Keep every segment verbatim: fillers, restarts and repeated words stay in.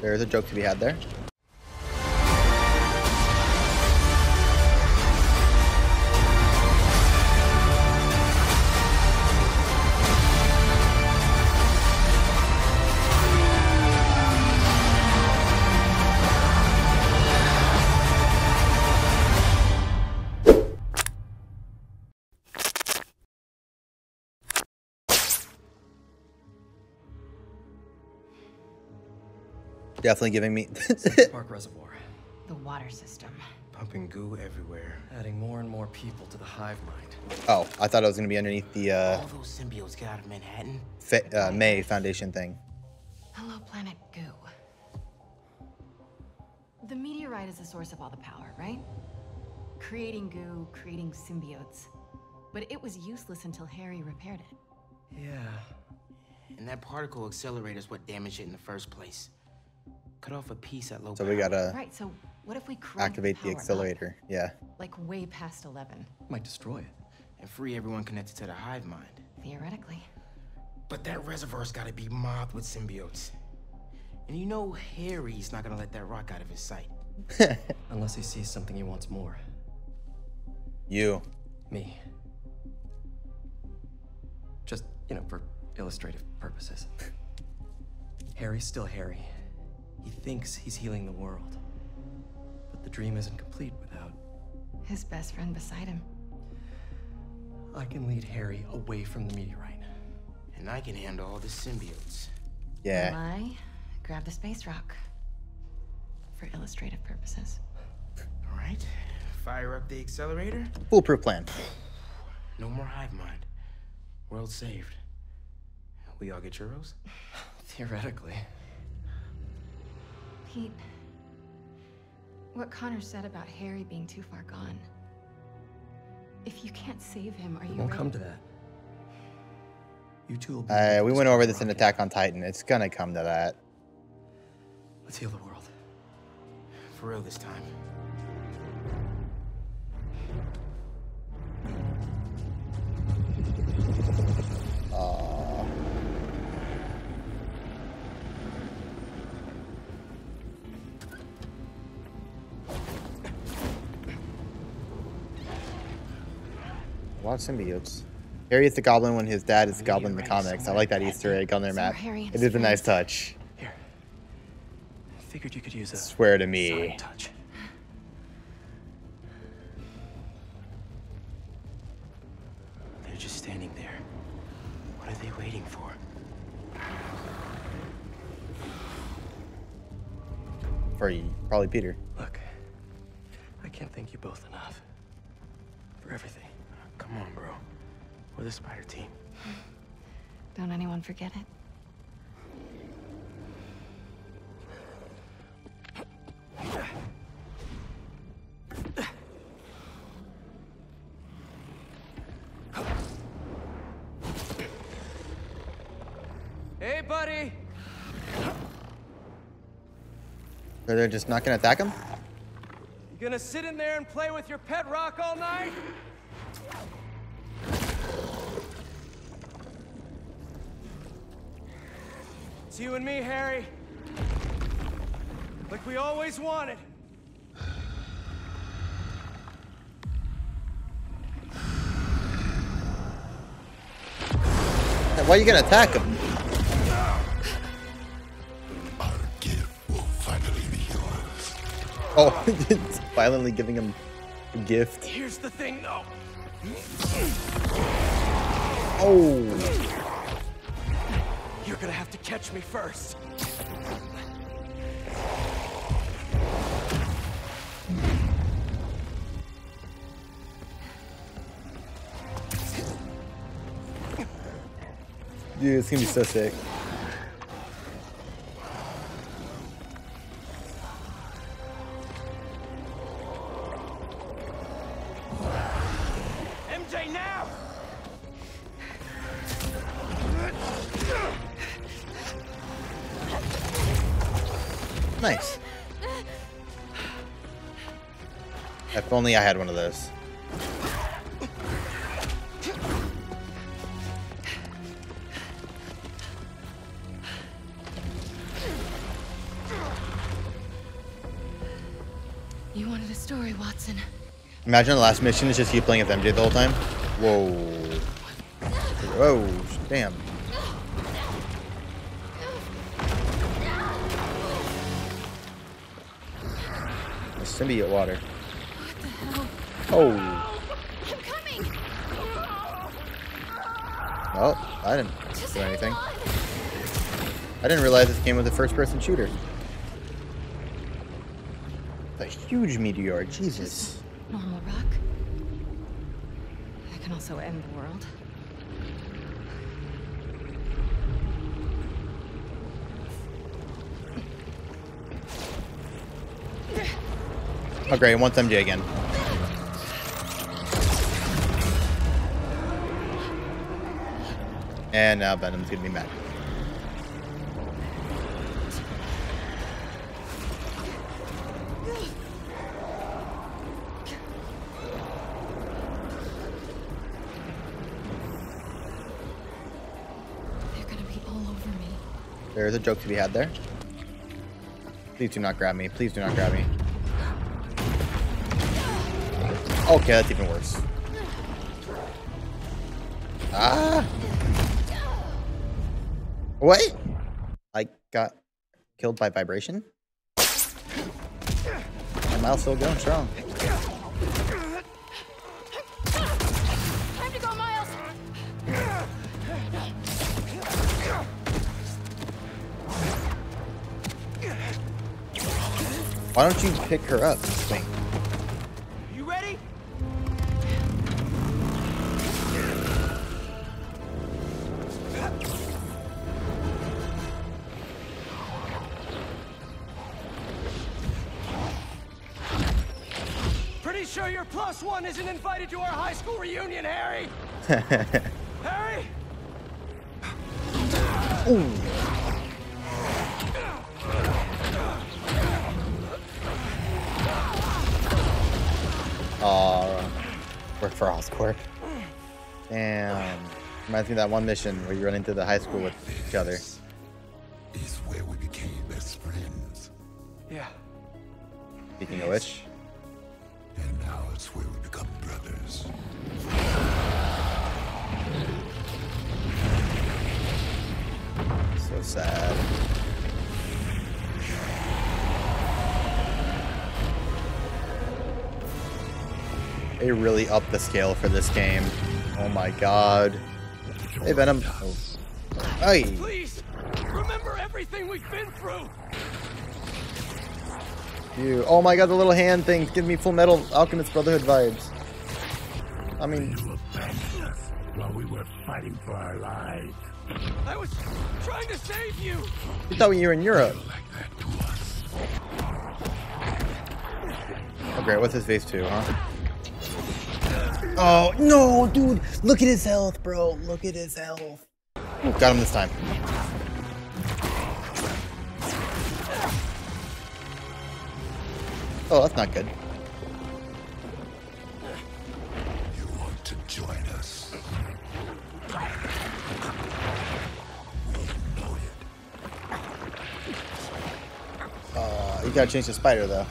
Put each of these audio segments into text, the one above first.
There's a joke to be had there. Definitely giving me Park Reservoir. The water system. Pumping goo everywhere. Adding more and more people to the hive mind. Oh, I thought I was gonna be underneath the uh all those symbiotes got out of Manhattan. Fa uh, May Foundation thing. Hello, Planet Goo. The meteorite is the source of all the power, right? Creating goo, creating symbiotes. But it was useless until Harry repaired it. Yeah. And that particle accelerator is what damaged it in the first place. Cut off a piece at low so power. We gotta right, so what if we activate the, the accelerator? Up? Yeah. Like way past eleven. Might destroy it. And free everyone connected to the hive mind. Theoretically. But that reservoir's gotta be mobbed with symbiotes. And you know Harry's not gonna let that rock out of his sight. Unless he sees something he wants more. You. Me. Just, you know, for illustrative purposes. Harry's still Harry. He thinks he's healing the world, but the dream isn't complete without his best friend beside him. I can lead Harry away from the meteorite, and I can handle all the symbiotes. Yeah. I grab the space rock for illustrative purposes. All right, fire up the accelerator. Foolproof plan. No more hive mind. World saved. We all get churros? Theoretically. Pete, what Connor said about Harry being too far gone. If you can't save him, are you? It won't ready? Come to that. You two will be uh, we went over this in Attack on Titan. It's gonna come to that. Let's heal the world. For real this time. A lot of symbiotes. Harry is the goblin when his dad is the goblin in the comics. I like that Easter egg on their map. It is a nice touch. Here. I figured you could use a swear to me. Touch. They're just standing there. What are they waiting for? For you, probably Peter. Look, I can't thank you both enough for everything. Come on, bro. We're the spider team. Don't anyone forget it? Hey, buddy! So they're just not gonna attack him? You gonna sit in there and play with your pet rock all night? It's you and me, Harry. Like we always wanted. Why are you gonna attack him? Our gift will finally be yours. Oh, it's violently giving him a gift. Here's the thing, though. Oh. You're gonna have to catch me first. Dude, it's gonna be so sick. Nice. If only I had one of those. You wanted a story, Watson. Imagine the last mission is just you playing with M J the whole time. Whoa. Whoa. Damn. A symbiote water. What the hell? Oh. I'm coming. Well, I didn't just do anything. I didn't realize this game was a first-person shooter. A huge meteor, Jesus. Normal rock. That can also end the world. Oh great, it wants M J again. And now Venom's gonna be mad. There is a joke to be had there. Please do not grab me. Please do not grab me. Okay, that's even worse. Ah! What? I got killed by vibration? My mouth's still going strong. Why don't you pick her up? Wait. You ready? Pretty sure your plus one isn't invited to our high school reunion, Harry. Harry? Ooh. Aw, work for Oscorp. Damn. Reminds me of that one mission where you run into the high school with each other. This is where we became best friends. Yeah. Speaking of which. And now it's where we become brothers. So sad. They really upped the scale for this game. Oh my god. Hey Venom. Oh. Hey. Please remember everything we've been through. You. Oh my god, the little hand thing's giving me Full Metal Alchemist Brotherhood vibes. I mean, you abandoned us while we were fighting for our lives. I was trying to save you. You thought you were in Europe. Like that to us. Oh great, what's his face too, huh? Oh, no, dude. Look at his health, bro. Look at his health. Ooh, got him this time. Oh, that's not good. You want to join us? You know it. Uh, you gotta change the spider, though.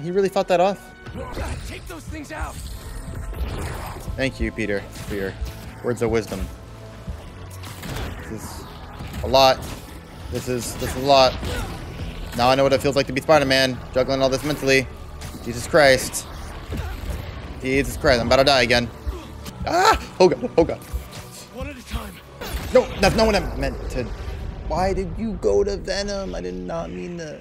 He really fought that off. Take those things out. Thank you, Peter, for your words of wisdom. This is a lot. This is this is a lot. Now I know what it feels like to be Spider-Man, juggling all this mentally. Jesus Christ. Jesus Christ, I'm about to die again. Ah! Oh god, oh god. One at a time. No, that's not what I meant to. Why did you go to Venom? I did not mean to.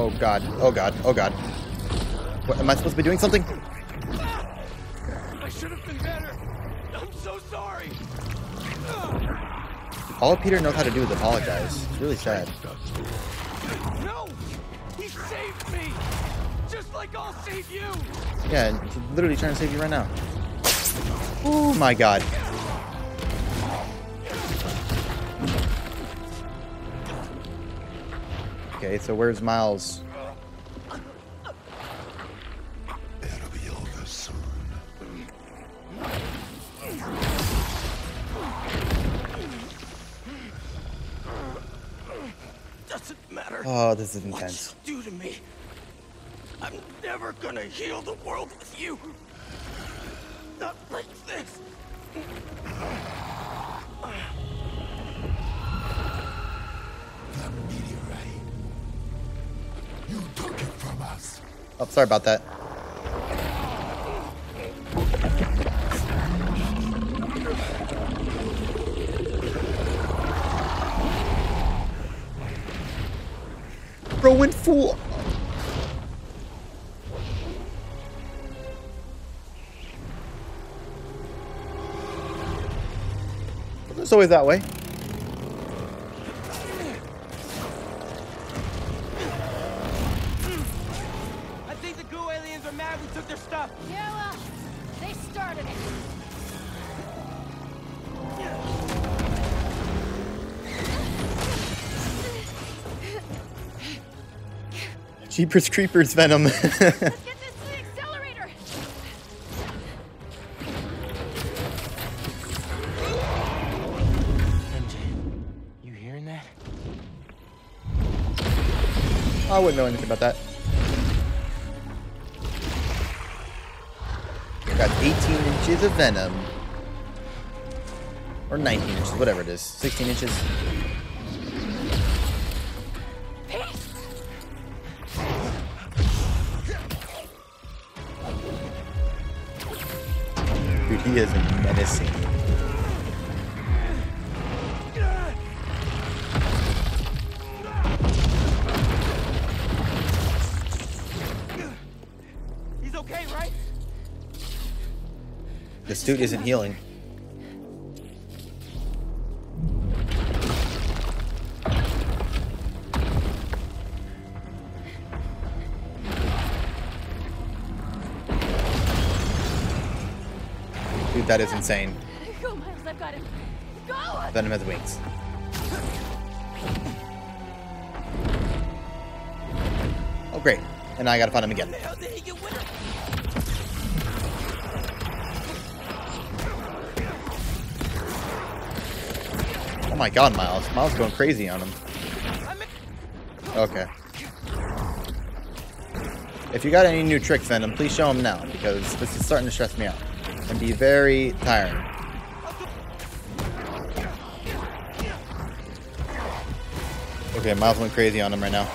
Oh god, oh god, oh god. What, am I supposed to be doing something? I should have been better. I'm so sorry. All Peter knows how to do is apologize. It's really sad. No! He saved me! Just like I'll save you! Yeah, he's literally trying to save you right now. Oh my god. Okay, so where's Miles? It'll be over soon. Doesn't matter. Oh, this is intense. What you do to me? I'm never gonna heal the world with you. Not like this. The meteorite. You took it from us. Oh, sorry about that. Rowan fool. It's always that way. I think the goo aliens are mad we took their stuff. Yeah, well, they started it. Jeepers Creepers Venom. I wouldn't know anything about that. I got eighteen inches of venom. Or nineteen inches, whatever it is. sixteen inches. Dude, he is menacing. This dude isn't healing. Dude, that is insane. Go, Miles, I've got him. Go! Venom has wings. Oh, great. And now I gotta find him again. Oh my god, Miles. Miles is going crazy on him. Okay. If you got any new tricks, Venom, please show them now, because this is starting to stress me out and be very tiring. Okay, Miles went crazy on him right now.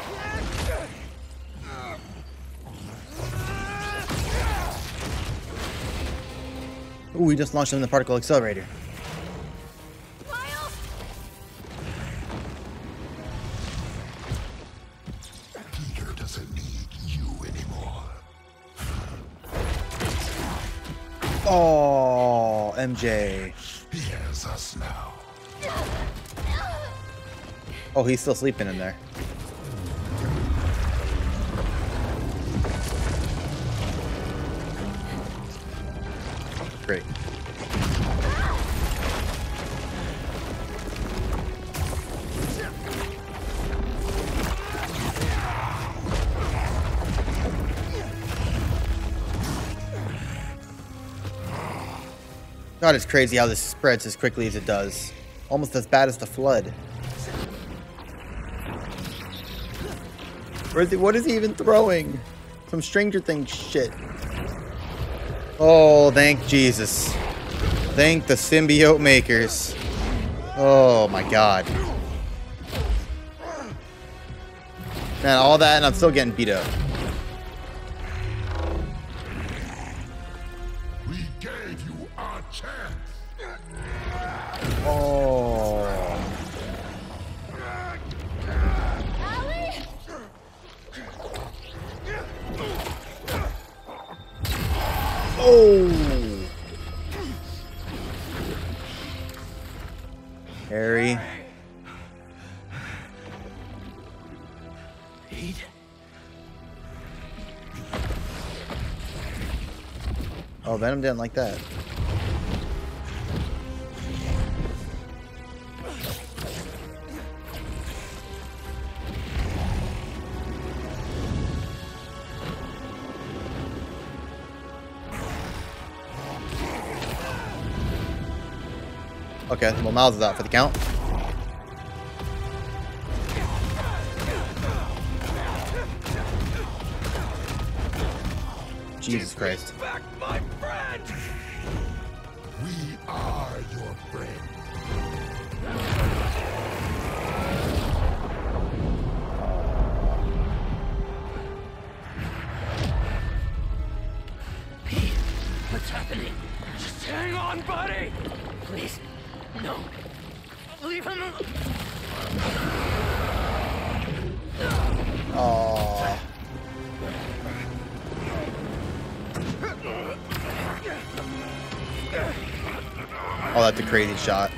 Ooh, we just launched him in the particle accelerator. Oh, M J. He has us now. Oh, he's still sleeping in there. Great. God, it's crazy how this spreads as quickly as it does. Almost as bad as the flood. Where is he, what is he even throwing? Some Stranger Things shit. Oh, thank Jesus. Thank the symbiote makers. Oh my god. Man, all that and I'm still getting beat up. Oh! Harry. Pete? Oh, Venom didn't like that. Okay, well, Miles is out for the count. Jesus Christ. Back, my friend. We are your friend. Pete, what's happening? Just hang on, buddy. Please, no. Leave him alone. Oh. Oh, that's a crazy shot.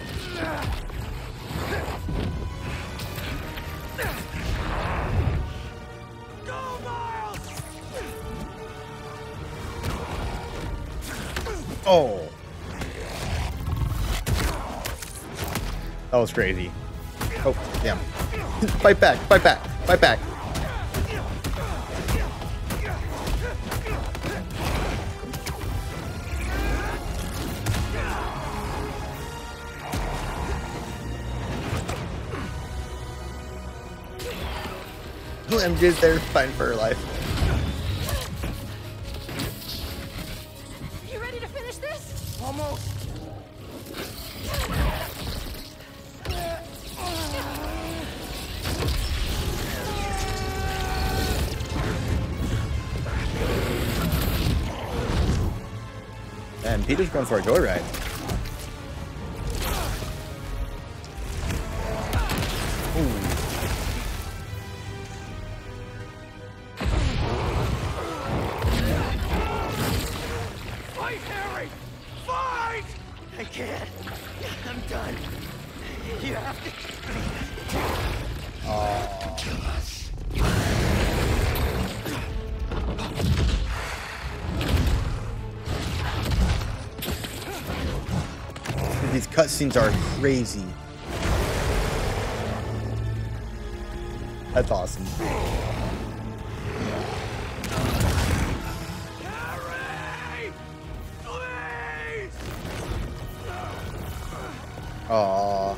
Go, Miles! Oh. That was crazy. Oh, damn. Fight back, fight back, fight back. M J's there fighting for her life. You ready to finish this? Almost. And Peter's going for a joyride. These cutscenes are crazy. That's awesome. Harry, please. Aww.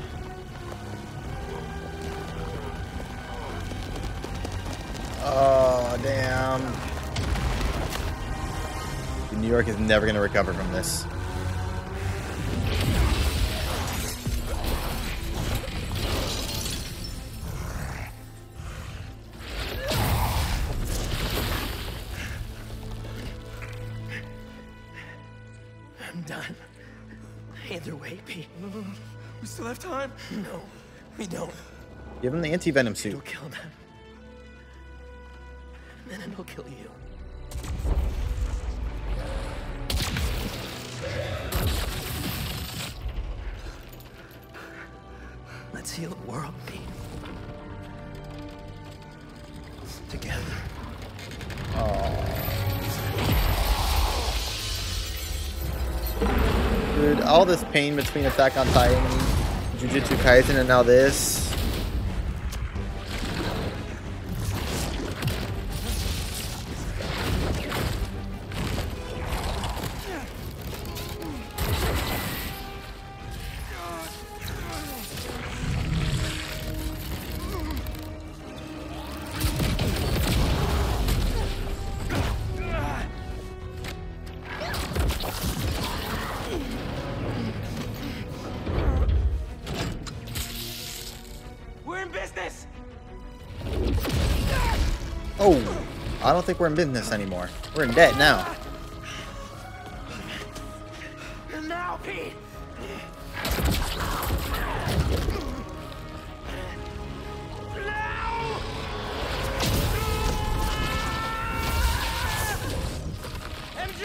Oh, damn. New York is never gonna recover from this. Time? No, we don't. Give him the anti-venom suit. It'll kill them. And then it'll kill you. Let's heal the world, Pete. Together. Aww. Dude, all this pain between Attack on Titan, Jujutsu Kaisen, and now this. Oh, I don't think we're in business anymore. We're in debt now. And now, Pete. Now. M J.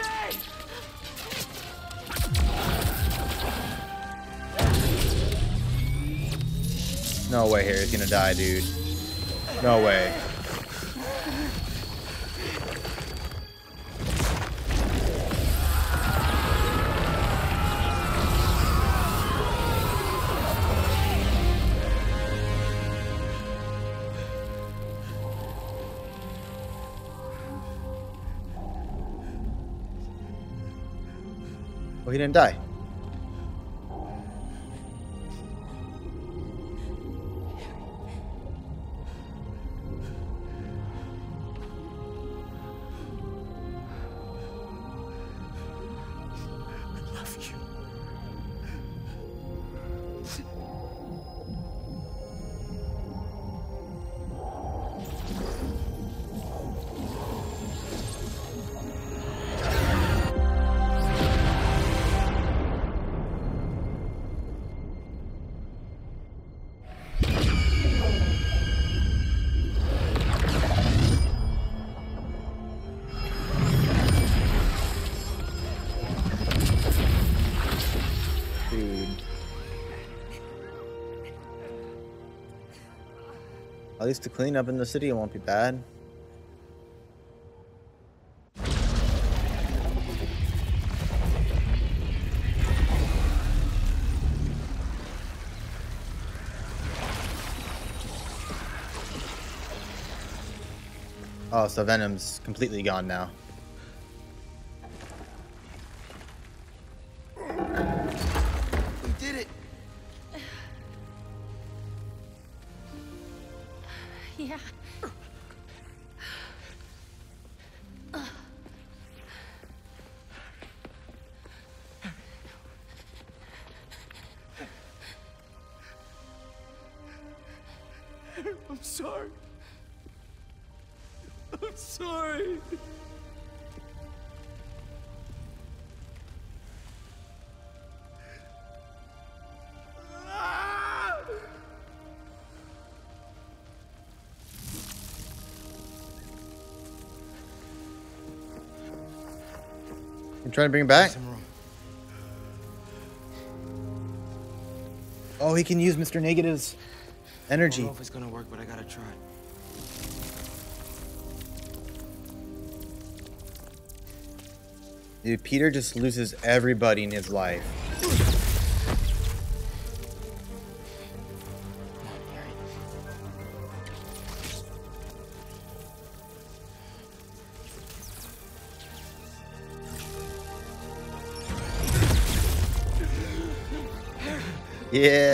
No way, Harry's gonna die, dude. No way. He didn't die. At least the cleanup in the city won't be bad. Oh, so Venom's completely gone now. We did it! Yeah. I'm sorry. I'm sorry. You trying to bring him back? Oh, he can use Mister Negative's energy. I don't know if it's gonna work, but I gotta try. Dude, Peter just loses everybody in his life. Yeah.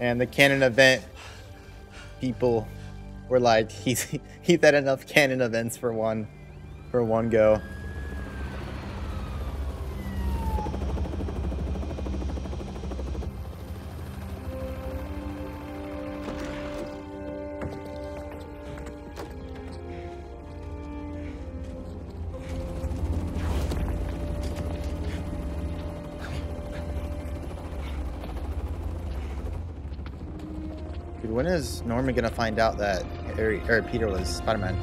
And the canon event people were like, he's he's had enough canon events for one for one go. When is Norman gonna find out that Harry or Peter was Spider-Man?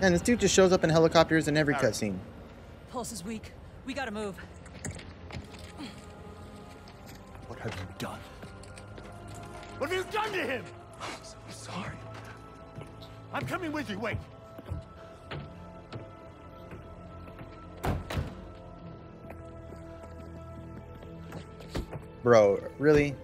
Man, this dude just shows up in helicopters in every cutscene. Pulse is weak. We gotta move. What have you done? What have you done to him? I'm so sorry. I'm coming with you. Wait. Bro, really?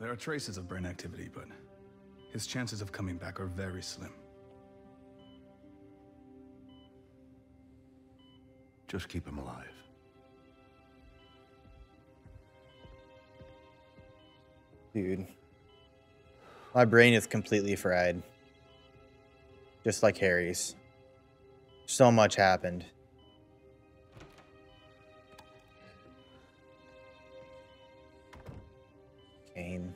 There are traces of brain activity, but his chances of coming back are very slim. Just keep him alive. Dude. My brain is completely fried. Just like Harry's. So much happened. Kane.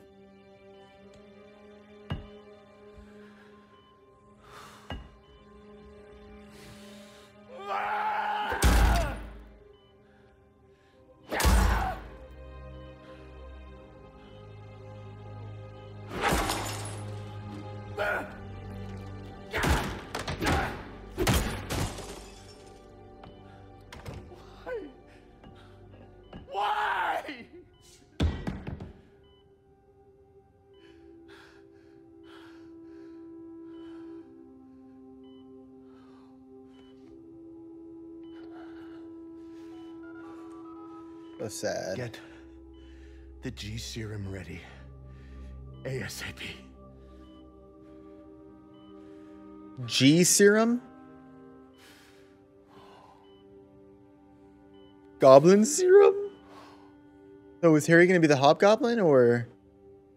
So sad. Get the G serum ready. ASAP. G serum? Goblin serum? So is Harry going to be the Hobgoblin, or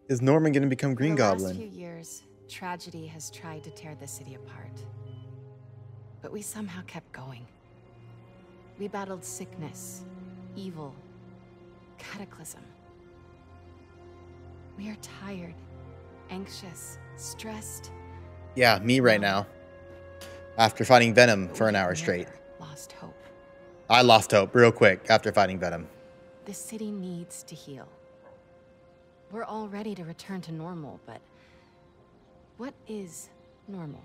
is Norman going to become Green Goblin? In the last few years, tragedy has tried to tear the city apart. But we somehow kept going. We battled sickness, evil, cataclysm. We are tired anxious, stressed. Yeah, me right now. After fighting Venom for an hour straight. Lost hope. I lost hope real quick after fighting Venom. The city needs to heal. We're all ready to return to normal, but what is normal?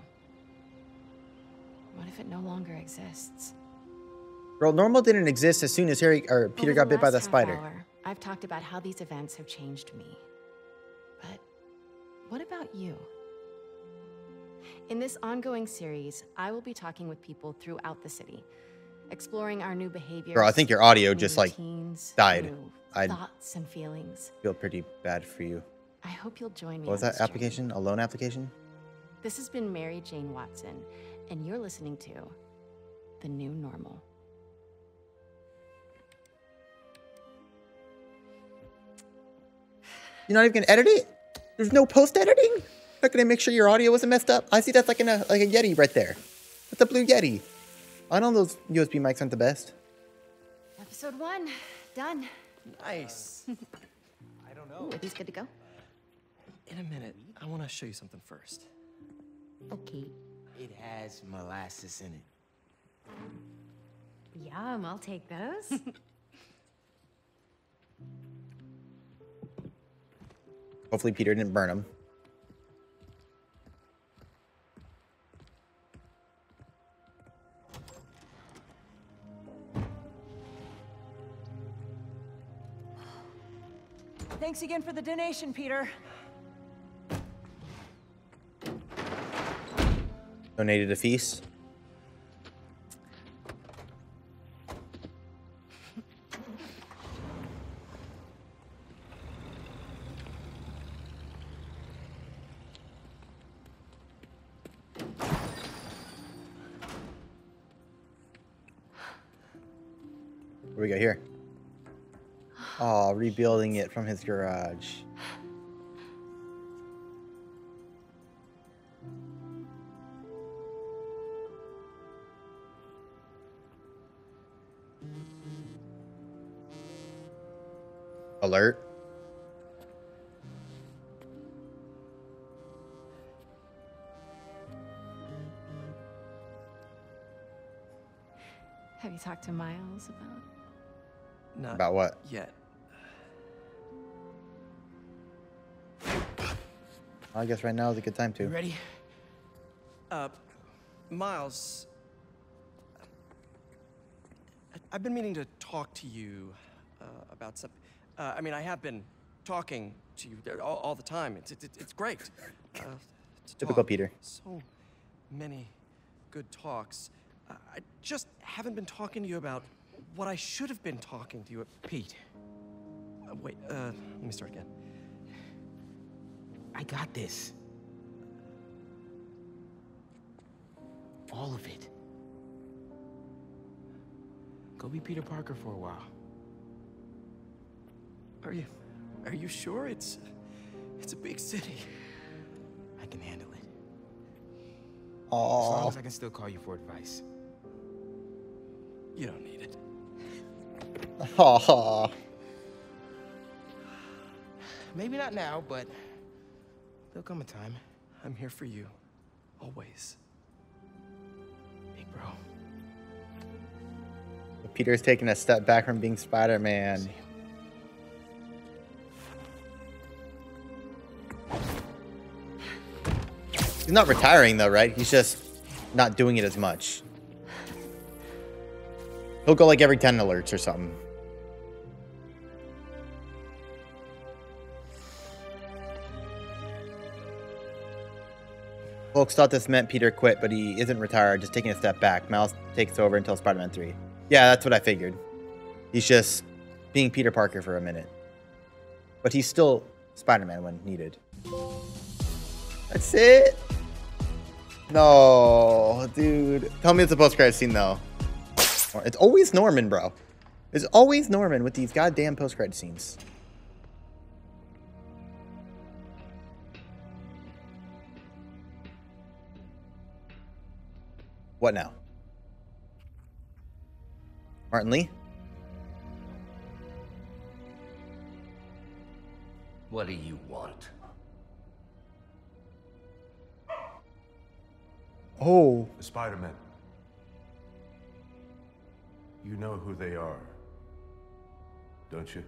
What if it no longer exists? Girl, normal didn't exist as soon as Harry or Peter got bit by that spider. Hour, I've talked about how these events have changed me. But what about you? In this ongoing series, I will be talking with people throughout the city, exploring our new behaviors. Girl, I think your audio just like routines, died. Thoughts and feelings. I feel pretty bad for you. I hope you'll join me. What was that application? A loan application? This has been Mary Jane Watson, and you're listening to The New Normal. You're not even gonna edit it? There's no post editing? Not gonna make sure your audio wasn't messed up? I see that's like in a like a Yeti right there. That's a blue Yeti. I know those U S B mics aren't the best. Episode one, done. Nice. I don't know. Ooh, are these good to go? In a minute, I want to show you something first. Okay. It has molasses in it. Yum, I'll take those. Hopefully Peter didn't burn him. Thanks again for the donation, Peter. Donated a feast. What do we got here? Oh, rebuilding it from his garage. Alert. Have you talked to Miles about? Not about what? Yet. I guess right now is a good time to. You ready? Uh, Miles, I've been meaning to talk to you uh, about something. Uh, I mean, I have been talking to you all, all the time. It's it's it's great. Uh, to Typical talk. Peter. So many good talks. Uh, I just haven't been talking to you about what I should have been talking to you about, Pete. Uh, wait. Uh, let me start again. I got this. All of it. Go be Peter Parker for a while. Are you, are you sure? It's, it's a big city. I can handle it. Aww. As long as I can still call you for advice. You don't need it. Aww. Maybe not now, but there'll come a time. I'm here for you. Always. Big bro. Peter's taking a step back from being Spider-Man. Same. He's not retiring though, right? He's just not doing it as much. He'll go like every ten alerts or something. Folks thought this meant Peter quit, but he isn't retired, just taking a step back. Miles takes over until Spider-Man three. Yeah, that's what I figured. He's just being Peter Parker for a minute. But he's still Spider-Man when needed. That's it? No, dude. Tell me it's a post-credits scene, though. It's always Norman, bro. It's always Norman with these goddamn post-credits scenes. What now? Martin Lee? What do you want? Oh. The Spider-Men. You know who they are, don't you?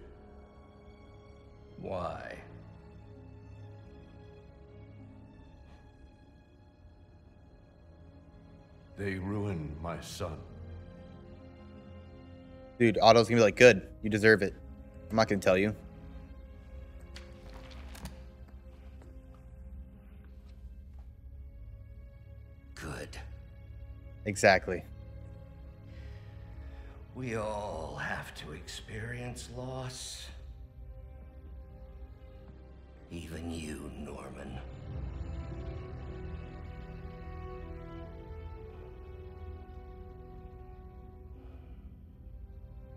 Why? They ruined my son. Dude, Otto's gonna be like, good, you deserve it. I'm not gonna tell you. Good. Exactly. We all have to experience loss. Even you, Norman.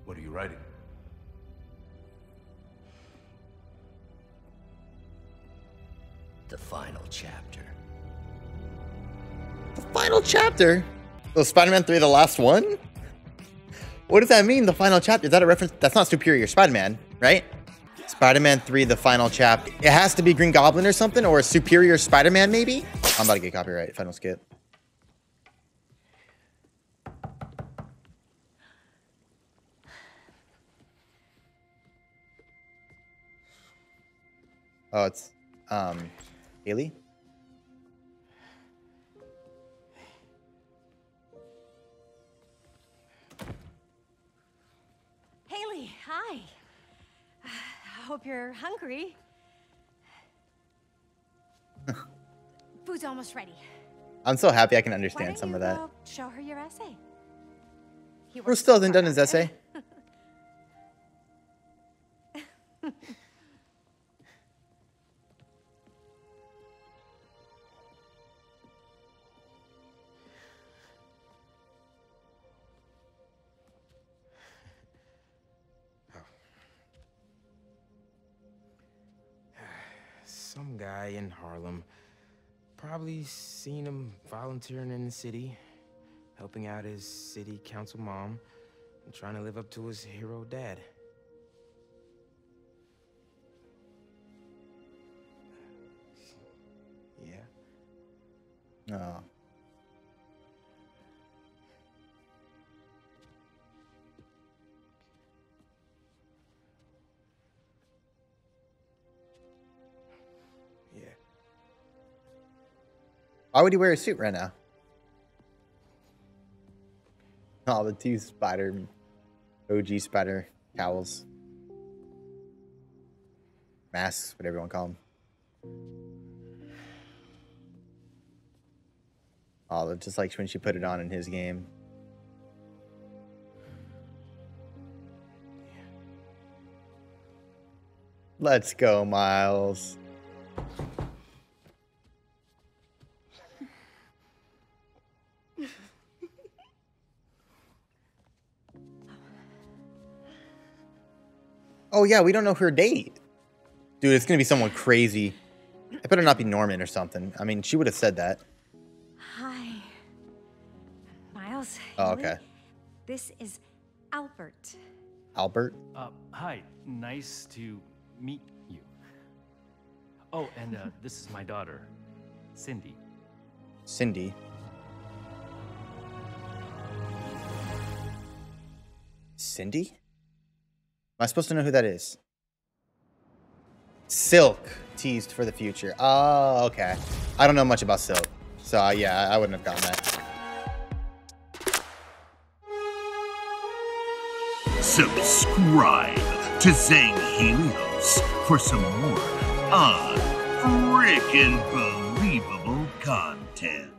What are you writing? The final chapter. The final chapter? So Spider-Man three, the last one? What does that mean, the final chapter? Is that a reference? That's not Superior Spider-Man, right? Spider-Man three, the final chapter. It has to be Green Goblin or something, or a Superior Spider-Man, maybe? I'm about to get copyright if I don't skip. Oh, it's, um, Haley? Haley, hi. I hope you're hungry. Food's almost ready. I'm so happy I can understand some of that. Why don't you show her your essay? He still hasn't done his essay. Some guy in Harlem, probably seen him volunteering in the city, helping out his city council mom, and trying to live up to his hero dad. Yeah. No. Why would he wear a suit right now? Oh, the two spider, O G spider cowls. Masks, whatever you want to call them. Oh, just like when she put it on in his game. Let's go, Miles. Oh, yeah, we don't know her date. Dude, it's going to be someone crazy. It better not be Norman or something. I mean, she would have said that. Hi. Miles. Oh, okay. This is Albert. Albert? Uh, hi. Nice to meet you. Oh, and uh, this is my daughter, Cindy. Cindy. Cindy? Am I supposed to know who that is? Silk, teased for the future. Oh, okay. I don't know much about Silk. So, uh, yeah, I wouldn't have gotten that. Subscribe to Zenghilios for some more unfreaking believable content.